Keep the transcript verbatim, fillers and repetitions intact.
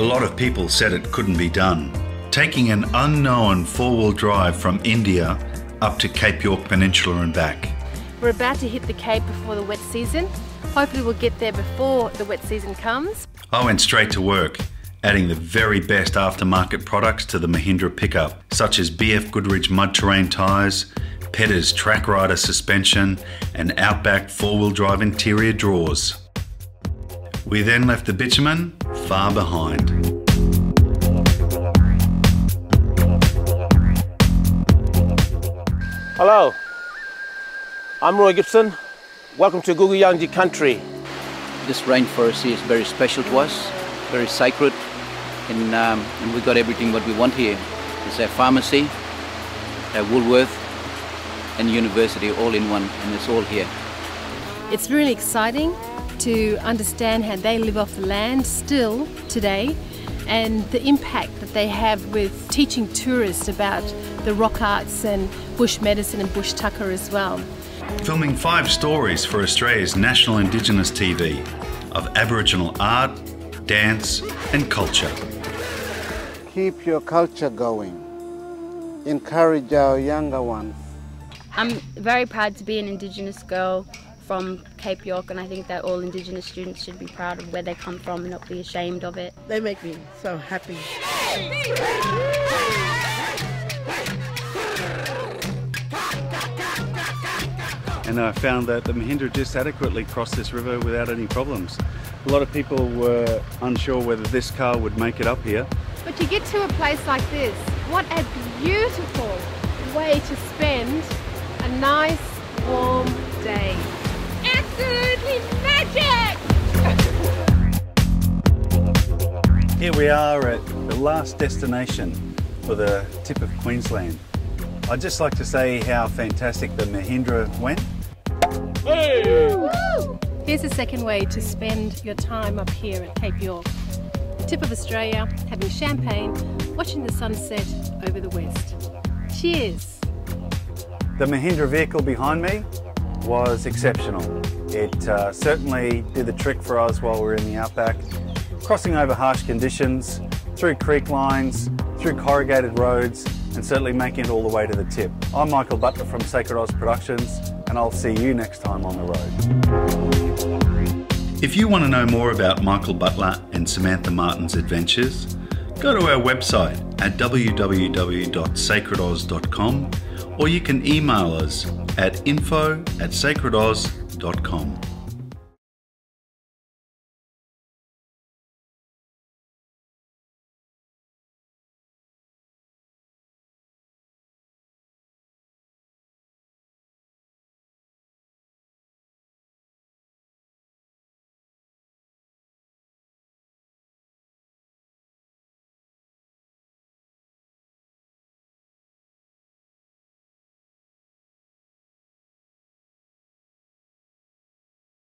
A lot of people said it couldn't be done. Taking an unknown four-wheel drive from India up to Cape York Peninsula and back. We're about to hit the Cape before the wet season. Hopefully we'll get there before the wet season comes. I went straight to work, adding the very best aftermarket products to the Mahindra pickup, such as B F Goodrich mud terrain tyres, Pedders track rider suspension, and Outback four-wheel drive interior drawers. We then left the bitumen far behind. Hello, I'm Roy Gibson. Welcome to Gugu Yangji country. This rainforest is very special to us, very sacred, and, um, and we've got everything what we want here. It's our pharmacy, our Woolworth, and university all in one, and it's all here. It's really exciting to understand how they live off the land still today, and the impact that they have with teaching tourists about the rock arts and bush medicine and bush tucker as well. Filming five stories for Australia's National Indigenous T V of Aboriginal art, dance and culture. Keep your culture going. Encourage our younger ones. I'm very proud to be an Indigenous girl from Cape York, and I think that all Indigenous students should be proud of where they come from and not be ashamed of it. They make me so happy. And I found that the Mahindra just adequately crossed this river without any problems. A lot of people were unsure whether this car would make it up here. But you get to a place like this, what a beautiful way to spend a nice warm day. Absolutely magic! Here we are at the last destination for the tip of Queensland. I'd just like to say how fantastic the Mahindra went. Hey! Woo! Here's a second way to spend your time up here at Cape York. The tip of Australia, having champagne, watching the sunset over the west. Cheers! The Mahindra vehicle behind me was exceptional. It uh, certainly did the trick for us while we were in the outback. Crossing over harsh conditions, through creek lines, through corrugated roads, and certainly making it all the way to the tip. I'm Michael Butler from Sacred Oz Productions, and I'll see you next time on the road. If you want to know more about Michael Butler and Samantha Martin's adventures, go to our website at w w w dot sacred oz dot com, or you can email us at info at sacred oz dot com.